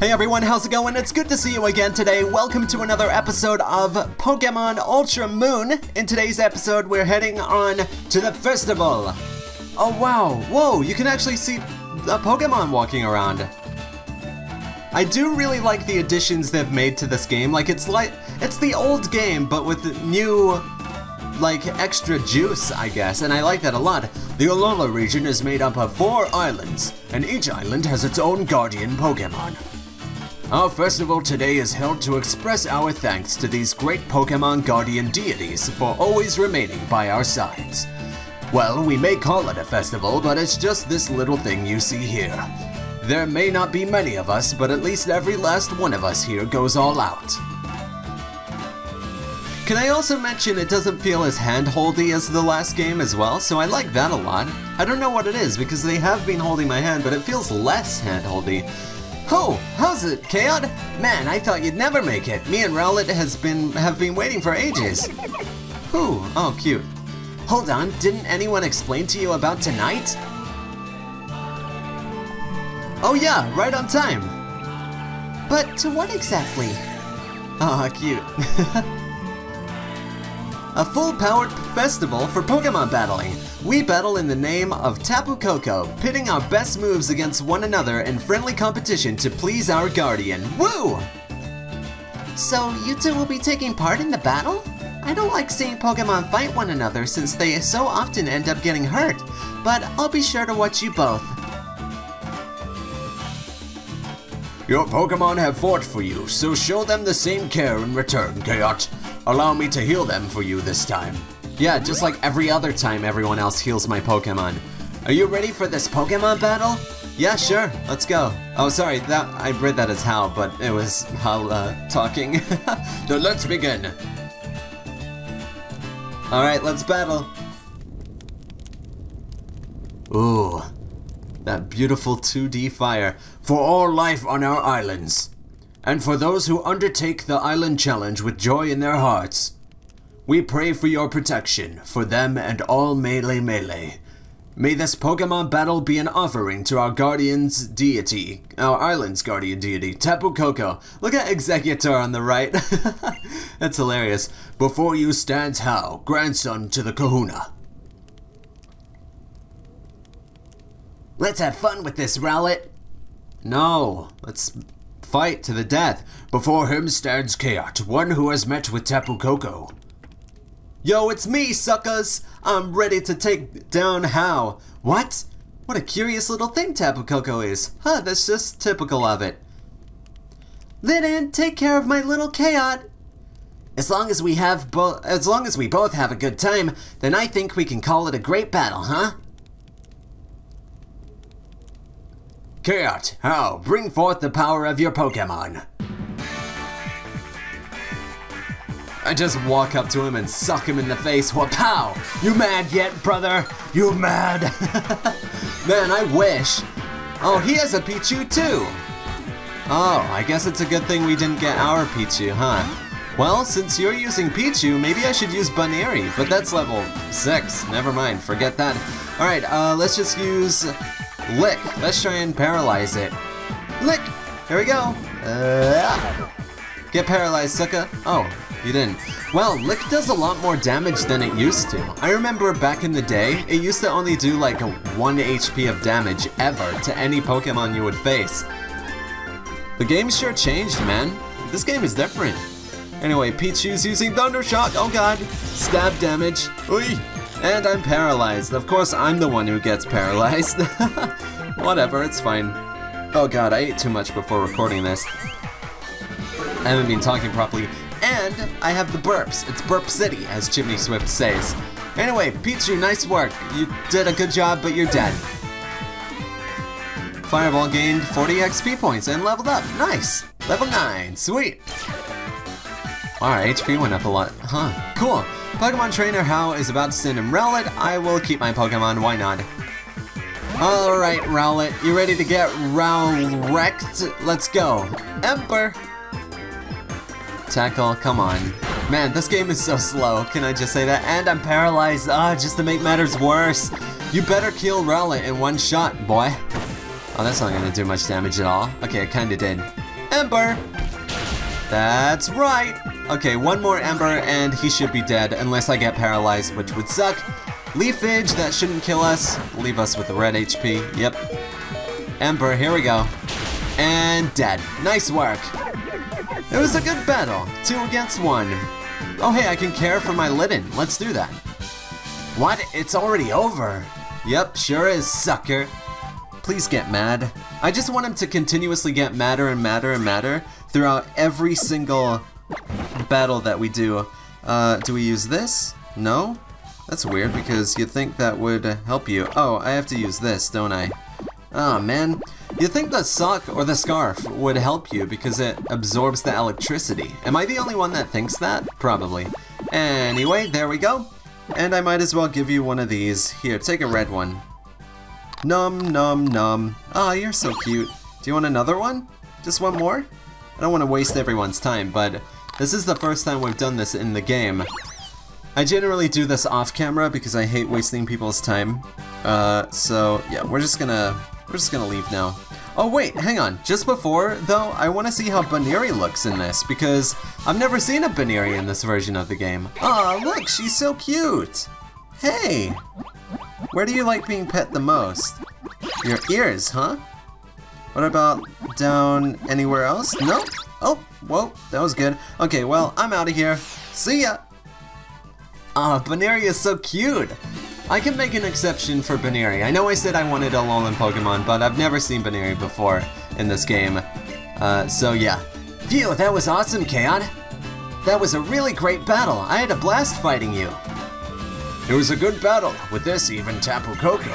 Hey everyone, how's it going? It's good to see you again today. Welcome to another episode of Pokémon Ultra Moon. In today's episode, we're heading on to the festival. Oh wow, whoa, you can actually see the Pokémon walking around. I do really like the additions they've made to this game. Like, it's the old game, but with new, like, extra juice, I guess, and I like that a lot. The Alola region is made up of 4 islands, and each island has its own guardian Pokémon. Our festival today is held to express our thanks to these great Pokémon guardian deities for always remaining by our sides. Well, we may call it a festival, but it's just this little thing you see here. There may not be many of us, but at least every last one of us here goes all out. Can I also mention it doesn't feel as hand-holdy as the last game as well, so I like that a lot. I don't know what it is, because they have been holding my hand, but it feels less hand-holdy. Oh, how's it, Chaot? Man, I thought you'd never make it. Me and Rowlet have been waiting for ages. Ooh, oh cute. Hold on, didn't anyone explain to you about tonight? Oh yeah, right on time. But to what exactly? Aw, cute. A full-powered festival for Pokémon battling. We battle in the name of Tapu Koko, pitting our best moves against one another in friendly competition to please our guardian. Woo! So, you two will be taking part in the battle? I don't like seeing Pokémon fight one another since they so often end up getting hurt, but I'll be sure to watch you both. Your Pokémon have fought for you, so show them the same care in return, Chaot. Allow me to heal them for you this time. Yeah, just like every other time everyone else heals my Pokémon. Are you ready for this Pokémon battle? Yeah, sure, let's go. Oh, sorry, that I read that as Hau, but it was Hala talking. So let's begin. Alright, let's battle. Ooh, that beautiful 2D fire. For all life on our islands. And for those who undertake the island challenge with joy in their hearts, we pray for your protection, for them and all Melemele. May this Pokémon battle be an offering to our guardian's deity, our island's guardian deity, Tapu Koko. Look at Exeggutor on the right. That's hilarious. Before you stands Hau, grandson to the Kahuna. Let's have fun with this, Rowlet. No, let's fight to the death. Before him stands Chaot, one who has met with Tapu Koko. Yo, it's me, suckers! I'm ready to take down Hau. What? What a curious little thing Tapu Koko is. Huh, that's just typical of it. Then take care of my little Chaot. As long as we both have a good time, then I think we can call it a great battle, huh? Chaot, Hau, bring forth the power of your Pokémon. I just walk up to him and suck him in the face. Wapow! You mad yet, brother? You mad? Man, I wish. Oh, he has a Pichu too. Oh, I guess it's a good thing we didn't get our Pichu, huh? Well, since you're using Pichu, maybe I should use Buneary, but that's level 6. Never mind, forget that. Alright, let's just use Lick. Let's try and paralyze it. Lick! Here we go! Get paralyzed, sucker. Oh, you didn't. Well, Lick does a lot more damage than it used to. I remember back in the day, it used to only do like 1 HP of damage ever to any Pokemon you would face. The game sure changed, man. This game is different. Anyway, Pichu's using Thunder Shock. Oh god! Stab damage. Oy! And I'm paralyzed. Of course, I'm the one who gets paralyzed. Whatever, it's fine. Oh god, I ate too much before recording this. I haven't been talking properly. And I have the burps. It's Burp City, as Chimney Swift says. Anyway, Pichu, nice work. You did a good job, but you're dead. Fireball gained 40 XP points and leveled up. Nice. Level 9. Sweet. Our HP went up a lot. Huh. Cool. Pokemon Trainer Hau is about to send him Rowlet. I will keep my Pokemon, why not? Alright, Rowlet, you ready to get row-wrecked? Let's go. Ember! Tackle, come on. Man, this game is so slow, can I just say that? And I'm paralyzed, just to make matters worse. You better kill Rowlet in one shot, boy. Oh, that's not gonna do much damage at all. Okay, it kinda did. Ember! That's right! Okay, one more Ember and he should be dead, unless I get paralyzed, which would suck. Leafage, that shouldn't kill us. Leave us with the red HP, yep. Ember, here we go. And dead. Nice work! It was a good battle, 2 against 1. Oh hey, I can care for my Litten, let's do that. What? It's already over! Yep, sure is, sucker. Please get mad. I just want him to continuously get madder and madder and madder throughout every single battle that we do. Do we use this? No? That's weird because you'd think that would help you. Oh, I have to use this, don't I? Oh man. You'd think the sock or the scarf would help you because it absorbs the electricity. Am I the only one that thinks that? Probably. Anyway, there we go. And I might as well give you one of these. Here, take a red one. Nom nom nom. Ah, you're so cute. Do you want another one? Just one more? I don't want to waste everyone's time, but this is the first time we've done this in the game. I generally do this off camera because I hate wasting people's time. So yeah, we're just gonna leave now. Oh wait, hang on. Just before though, I want to see how Buneary looks in this because I've never seen a Buneary in this version of the game. Ah, look, she's so cute. Hey. Where do you like being pet the most? Your ears, huh? What about down anywhere else? No? Oh, whoa, that was good. Okay, well, I'm out of here. See ya! Ah, Buneary is so cute! I can make an exception for Buneary. I know I said I wanted Alolan Pokemon, but I've never seen Buneary before in this game. So yeah. Phew, that was awesome, Chaot! That was a really great battle! I had a blast fighting you! It was a good battle. With this, even Tapu Koko.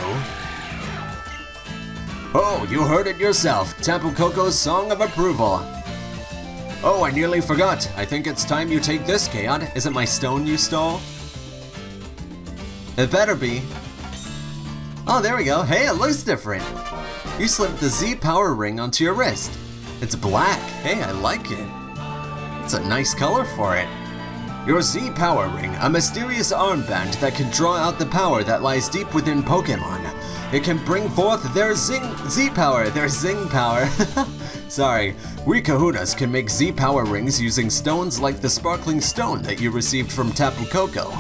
Oh, you heard it yourself. Tapu Koko's song of approval. Oh, I nearly forgot. I think it's time you take this, Chaot. Is it my stone you stole? It better be. Oh, there we go. Hey, it looks different. You slipped the Z power ring onto your wrist. It's black. Hey, I like it. It's a nice color for it. Your Z Power Ring, a mysterious armband that can draw out the power that lies deep within Pokémon. It can bring forth their Zing Power. Sorry. We Kahunas can make Z Power Rings using stones like the sparkling stone that you received from Tapu Koko.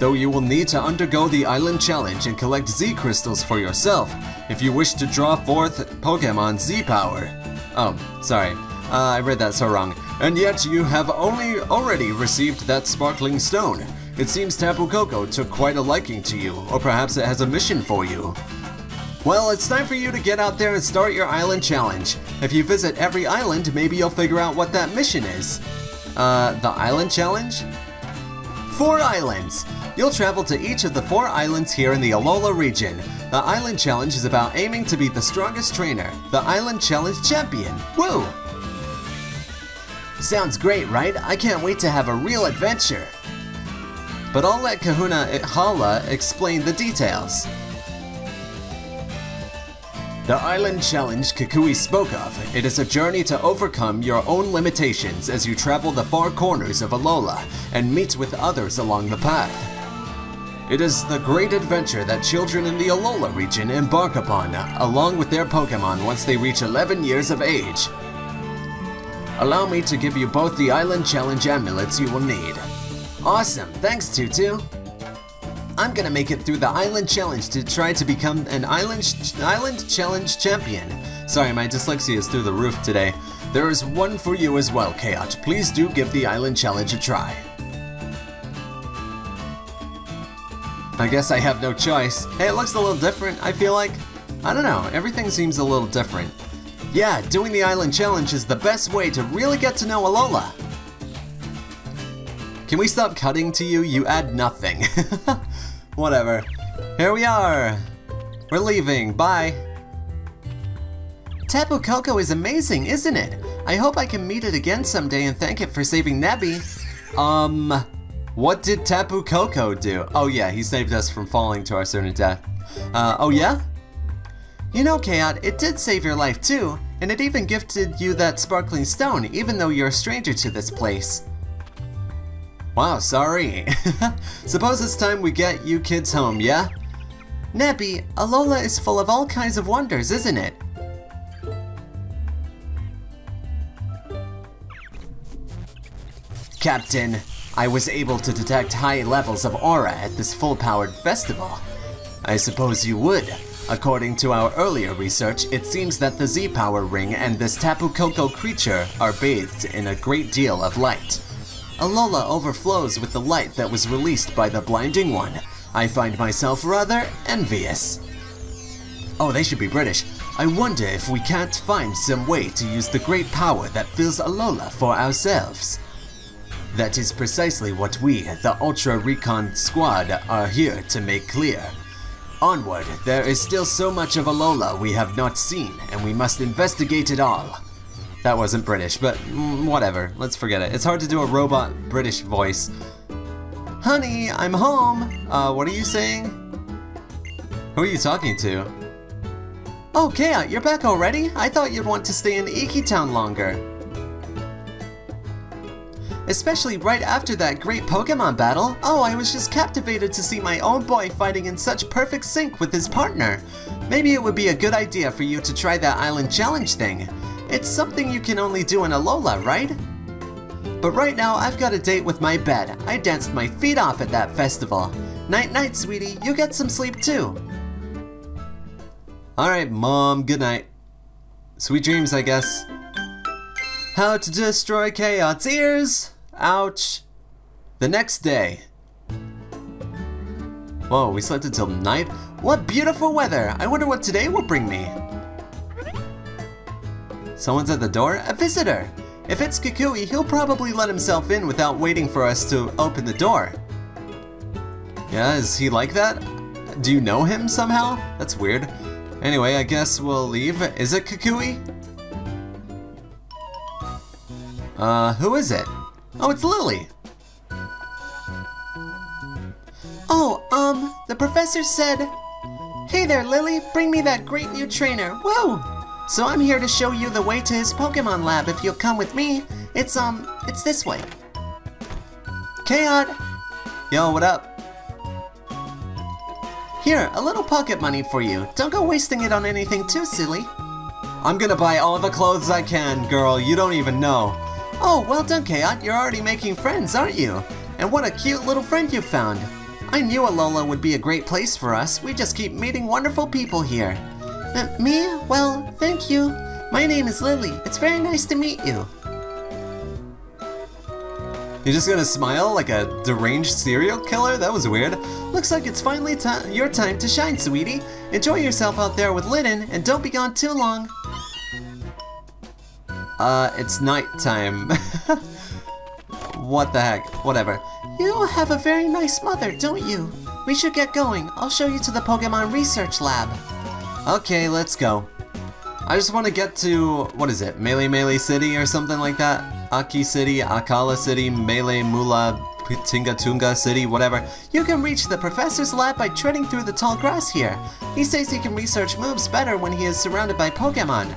Though you will need to undergo the Island Challenge and collect Z Crystals for yourself if you wish to draw forth Pokémon Z Power. Oh, sorry. I read that so wrong. And yet, you have already received that sparkling stone. It seems Tapu Koko took quite a liking to you, or perhaps it has a mission for you. Well, it's time for you to get out there and start your island challenge. If you visit every island, maybe you'll figure out what that mission is. The island challenge? 4 islands! You'll travel to each of the 4 islands here in the Alola region. The island challenge is about aiming to be the strongest trainer, the island challenge champion. Woo! Sounds great, right? I can't wait to have a real adventure! But I'll let Kahuna Hala explain the details. The island challenge Kukui spoke of, it is a journey to overcome your own limitations as you travel the far corners of Alola and meet with others along the path. It is the great adventure that children in the Alola region embark upon, along with their Pokémon once they reach 11 years of age. Allow me to give you both the Island Challenge amulets you will need. Awesome, thanks Tutu! I'm gonna make it through the Island Challenge to try to become an Island Challenge champion. Sorry, my dyslexia is through the roof today. There is one for you as well, Chaot. Please do give the Island Challenge a try. I guess I have no choice. Hey, it looks a little different, I feel like. I don't know, everything seems a little different. Yeah, doing the Island Challenge is the best way to really get to know Alola! Can we stop cutting to you? You add nothing. Whatever. Here we are! We're leaving, bye! Tapu Koko is amazing, isn't it? I hope I can meet it again someday and thank it for saving Nebby. What did Tapu Koko do? Oh yeah, he saved us from falling to our certain death. Oh yeah? You know, Chaot, it did save your life too, and it even gifted you that sparkling stone, even though you're a stranger to this place. Wow, sorry. Suppose it's time we get you kids home, yeah? Nebby, Alola is full of all kinds of wonders, isn't it? Captain, I was able to detect high levels of aura at this full-powered festival. I suppose you would. According to our earlier research, it seems that the Z-Power Ring and this Tapu Koko creature are bathed in a great deal of light. Alola overflows with the light that was released by the Blinding One. I find myself rather envious. Oh, they should be British. I wonder if we can't find some way to use the great power that fills Alola for ourselves. That is precisely what we, the Ultra Recon Squad, are here to make clear. Onward, there is still so much of Alola we have not seen, and we must investigate it all. That wasn't British, but whatever, let's forget it. It's hard to do a robot British voice. Honey, I'm home! What are you saying? Who are you talking to? Oh, Chaot, you're back already? I thought you'd want to stay in Iki Town longer. Especially right after that great Pokemon battle. Oh, I was just captivated to see my own boy fighting in such perfect sync with his partner. Maybe it would be a good idea for you to try that island challenge thing. It's something you can only do in Alola, right? But right now, I've got a date with my bed. I danced my feet off at that festival. Night-night, sweetie. You get some sleep, too. Alright, Mom, good night. Sweet dreams, I guess. How to destroy Chaot's ears! Ouch! The next day. Whoa, we slept until night? What beautiful weather! I wonder what today will bring me. Someone's at the door? A visitor! If it's Kukui, he'll probably let himself in without waiting for us to open the door. Yeah, is he like that? Do you know him somehow? That's weird. Anyway, I guess we'll leave. Is it Kukui? Who is it? Oh, it's Lillie! Oh, the professor said... Hey there, Lillie! Bring me that great new trainer! Whoa! So I'm here to show you the way to his Pokémon lab if you'll come with me. It's this way. Chaot! Yo, what up? Here, a little pocket money for you. Don't go wasting it on anything too silly. I'm gonna buy all the clothes I can, girl. You don't even know. Oh, well done, Chaot. You're already making friends, aren't you? And what a cute little friend you found. I knew Alola would be a great place for us. We just keep meeting wonderful people here. Me? Well, thank you. My name is Lillie. It's very nice to meet you. You're just gonna smile like a deranged serial killer? That was weird. Looks like it's finally your time to shine, sweetie. Enjoy yourself out there with Linden, and don't be gone too long. It's nighttime. What the heck? Whatever. You have a very nice mother, don't you? We should get going. I'll show you to the Pokemon Research Lab. Okay, let's go. I just want to get to, what is it, Melemele City or something like that? Aki City, Akala City, Mele Mula, Tingatunga City, whatever. You can reach the professor's lab by treading through the tall grass here. He says he can research moves better when he is surrounded by Pokemon.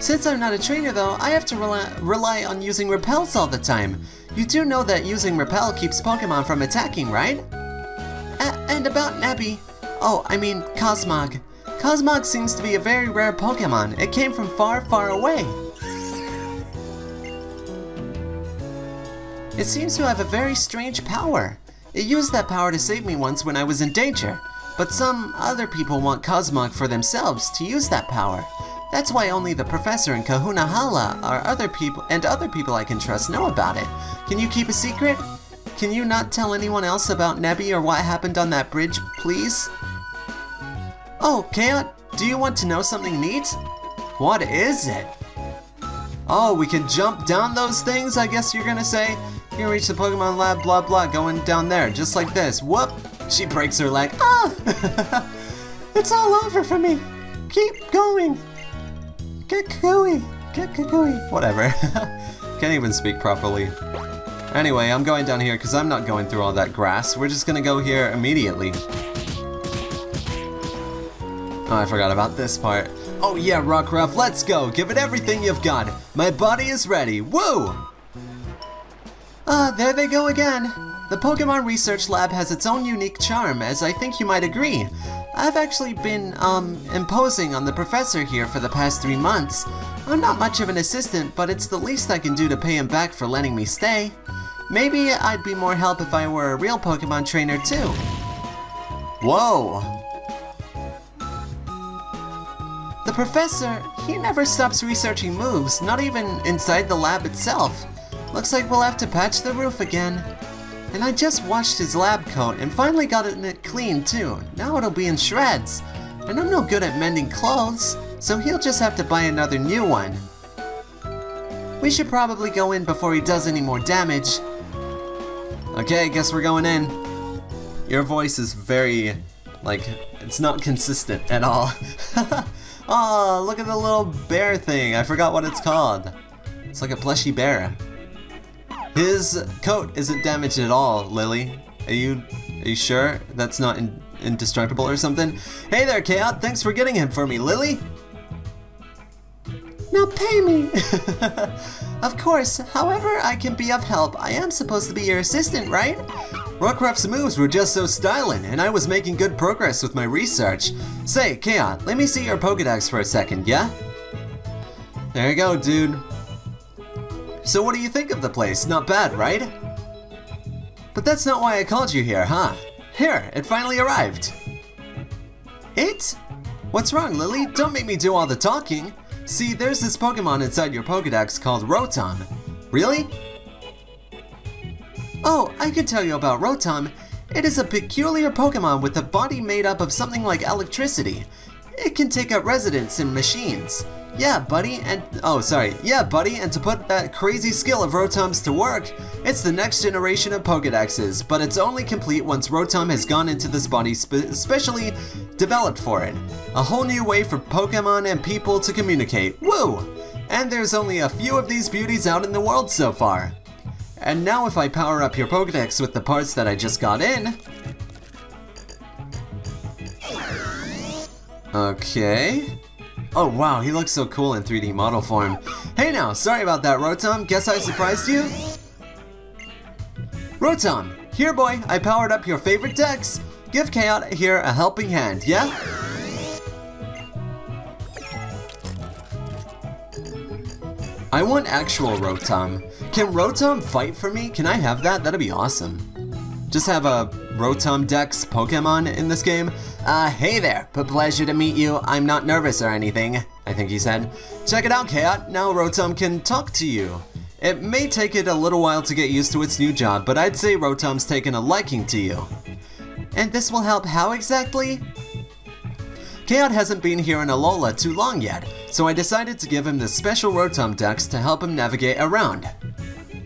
Since I'm not a trainer though, I have to rely on using repels all the time. You do know that using repel keeps Pokemon from attacking, right? And about Nebby. Oh, I mean Cosmog. Cosmog seems to be a very rare Pokemon. It came from far, far away. It seems to have a very strange power. It used that power to save me once when I was in danger. But some other people want Cosmog for themselves to use that power. That's why only the professor and Kahuna Hala are other people I can trust know about it. Can you keep a secret? Can you not tell anyone else about Nebby or what happened on that bridge, please? Oh, Chaot, do you want to know something neat? What is it? Oh, we can jump down those things, I guess you're gonna say? You can reach the Pokemon lab, blah blah, going down there, just like this. Whoop! She breaks her leg. Ah! It's all over for me. Keep going. Kukui, whatever. Can't even speak properly. Anyway, I'm going down here because I'm not going through all that grass. We're just gonna go here immediately. Oh, I forgot about this part. Oh yeah, Rockruff, let's go! Give it everything you've got! My body is ready! Woo! There they go again! The Pokemon Research Lab has its own unique charm, as I think you might agree. I've actually been, imposing on the professor here for the past 3 months. I'm not much of an assistant, but it's the least I can do to pay him back for letting me stay. Maybe I'd be more help if I were a real Pokemon trainer too. Whoa! The professor, he never stops researching moves, not even inside the lab itself. Looks like we'll have to patch the roof again. And I just washed his lab coat and finally got it clean too. Now it'll be in shreds. And I'm no good at mending clothes, so he'll just have to buy another new one. We should probably go in before he does any more damage. Okay, guess we're going in. Your voice is very, like, it's not consistent at all. Oh, look at the little bear thing. I forgot what it's called. It's like a plushy bear. His coat isn't damaged at all, Lillie. Are you sure that's not indestructible or something? Hey there, Chaot. Thanks for getting him for me, Lillie. Now pay me. Of course. However I can be of help, I am supposed to be your assistant, right? Rockruff's moves were just so styling, and I was making good progress with my research. Say, Chaot, let me see your Pokédex for a second, yeah? There you go, dude. So what do you think of the place? Not bad, right? But that's not why I called you here, huh? Here, it finally arrived. It? What's wrong, Lillie? Don't make me do all the talking. See, there's this Pokemon inside your Pokédex called Rotom. Really? Oh, I could tell you about Rotom. It is a peculiar Pokemon with a body made up of something like electricity. It can take up residence in machines. Yeah, buddy, and to put that crazy skill of Rotom's to work, it's the next generation of Pokédexes, but it's only complete once Rotom has gone into this body specially developed for it. A whole new way for Pokémon and people to communicate. Woo! And there's only a few of these beauties out in the world so far. And now if I power up your Pokédex with the parts that I just got in... Okay... Oh wow, he looks so cool in 3D model form. Hey now, sorry about that, Rotom. Guess I surprised you? Rotom, here boy, I powered up your favorite decks. Give Chaot here a helping hand, yeah? I want actual Rotom. Can Rotom fight for me? Can I have that? That'd be awesome. Just have a Rotom Dex Pokemon in this game. Hey there, pleasure to meet you. I'm not nervous or anything, I think he said. Check it out, Chaot. Now Rotom can talk to you. It may take it a little while to get used to its new job, but I'd say Rotom's taken a liking to you. And this will help how exactly? Chaot hasn't been here in Alola too long yet, so I decided to give him this special Rotom Dex to help him navigate around.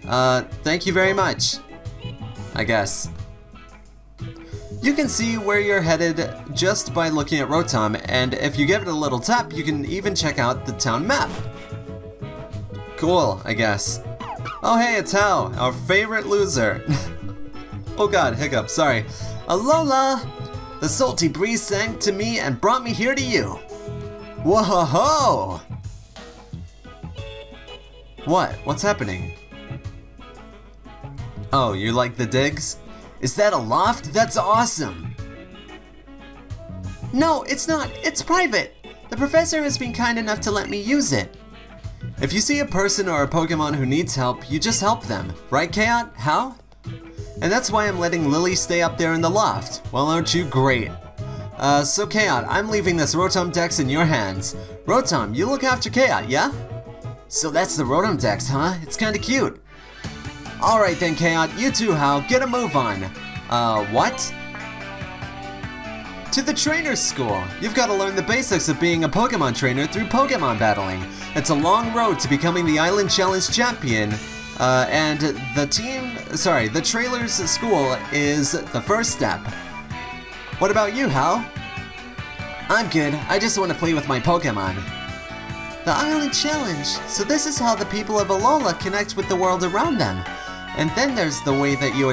Thank you very much, I guess. You can see where you're headed just by looking at Rotom, and if you give it a little tap, you can even check out the town map. Cool, I guess. Oh hey, it's Hau, our favorite loser. Oh god, hiccup, sorry. Alola! The salty breeze sang to me and brought me here to you. Whoa-ho-ho! What? What's happening? Oh, you like the digs? Is that a loft? That's awesome! No, it's not. It's private. The professor has been kind enough to let me use it. If you see a person or a Pokemon who needs help, you just help them. Right, Chaot? Hau? And that's why I'm letting Lillie stay up there in the loft. Well, aren't you great? So Chaot, I'm leaving this Rotom Dex in your hands. Rotom, you look after Chaot, yeah? So that's the Rotom Dex, huh? It's kinda cute. Alright then, Chaot, you too, Hau, get a move on. What? To the trainer's school. You've got to learn the basics of being a Pokemon trainer through Pokemon battling. It's a long road to becoming the Island Challenge champion. And the trailer's school is the first step. What about you, Hau? I'm good, I just want to play with my Pokemon. The Island Challenge. So this is how the people of Alola connect with the world around them. And then there's the way that you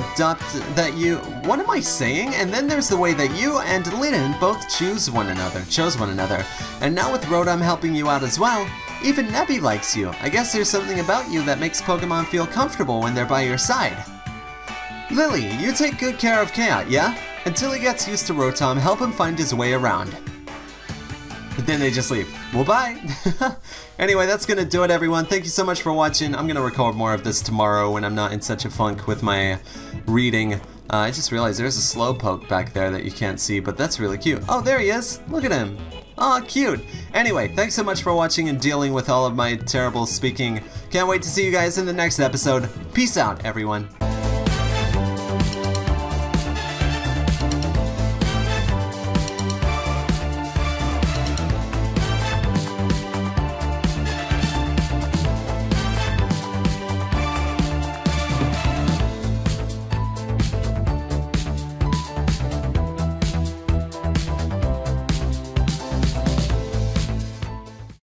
you and Linen both chose one another. And now with Rotom helping you out as well, even Nebby likes you. I guess there's something about you that makes Pokemon feel comfortable when they're by your side. Lillie, you take good care of Chaot, yeah? Until he gets used to Rotom, help him find his way around. But then they just leave. Well, bye! Anyway, that's gonna do it, everyone. Thank you so much for watching. I'm gonna record more of this tomorrow when I'm not in such a funk with my reading. I just realized there's a Slowpoke back there that you can't see, but that's really cute. Oh, there he is! Look at him! Aw, cute! Anyway, thanks so much for watching and dealing with all of my terrible speaking. Can't wait to see you guys in the next episode. Peace out, everyone!